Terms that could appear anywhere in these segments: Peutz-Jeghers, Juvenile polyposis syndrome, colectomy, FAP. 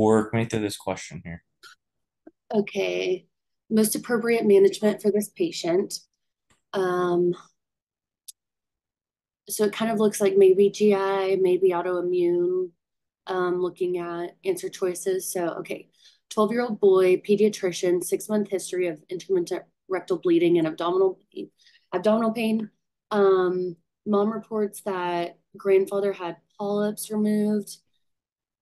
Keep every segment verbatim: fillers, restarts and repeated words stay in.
work me through this question here. Okay. Most appropriate management for this patient. Um, so it kind of looks like maybe G I, maybe autoimmune, um, looking at answer choices. So, okay, twelve-year-old boy, pediatrician, six-month history of intermittent rectal bleeding and abdominal pain. Abdominal pain. Um, mom reports that grandfather had polyps removed.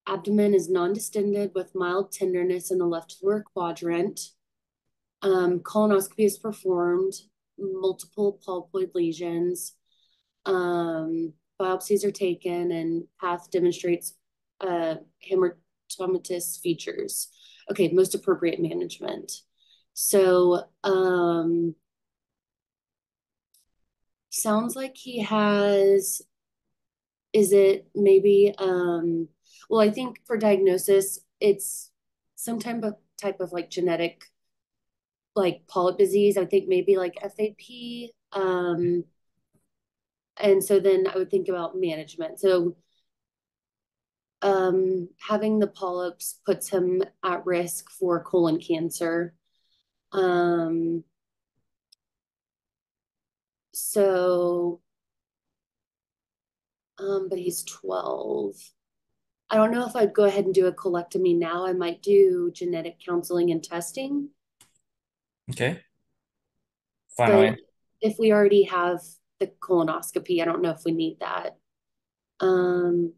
Abdomen is non-distended with mild tenderness in the left lower quadrant. Um, colonoscopy is performed. Multiple polypoid lesions. Um, biopsies are taken, and path demonstrates uh, hematomatous features. Okay, most appropriate management. So, um, sounds like he has, is it maybe, um, well, I think for diagnosis, it's some type of, type of like genetic, like polyp disease. I think maybe like F A P. Um, and so then I would think about management. So um, having the polyps puts him at risk for colon cancer. Um, so, um, but he's twelve. I don't know if I'd go ahead and do a colectomy now. I might do genetic counseling and testing. Okay. Finally. But if we already have the colonoscopy, I don't know if we need that. Um,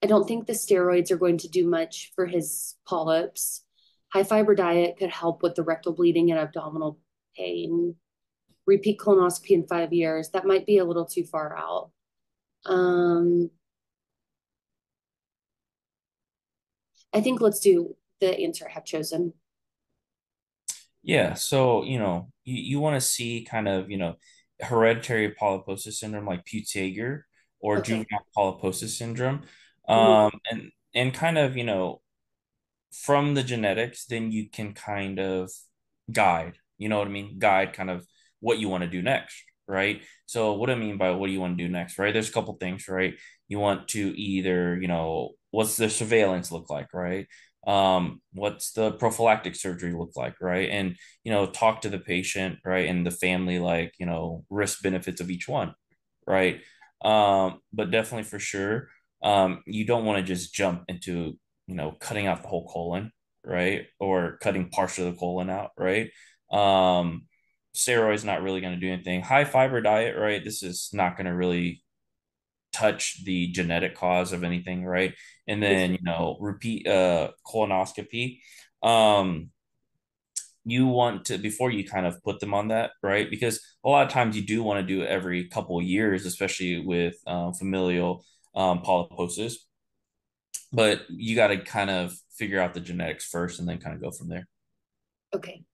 I don't think the steroids are going to do much for his polyps. High fiber diet could help with the rectal bleeding and abdominal pain. Repeat colonoscopy in five years. That might be a little too far out. Um, I think let's do the answer I have chosen. Yeah. So, you know, you, you want to see kind of, you know, hereditary polyposis syndrome like Peutz-Jeghers or okay. juvenile polyposis syndrome. Um, mm-hmm. and, and kind of, you know, from the genetics, then you can kind of guide, you know what I mean? Guide kind of what you want to do next, right? So what I mean by what do you want to do next, right? There's a couple things, right? You want to either, you know, what's the surveillance look like, right? Um, what's the prophylactic surgery look like, right? And, you know, talk to the patient, right? And the family, like, you know, risk benefits of each one, right? Um, but definitely for sure, um, you don't want to just jump into, you know, cutting out the whole colon, right? Or cutting parts of the colon out, right? Um, steroids not really going to do anything. High fiber diet, right? This is not going to really touch the genetic cause of anything, right? And then, you know, repeat uh, colonoscopy. Um, you want to, before you kind of put them on that, right? Because a lot of times you do want to do it every couple of years, especially with um, familial um, polyposis. But you got to kind of figure out the genetics first and then kind of go from there. Okay.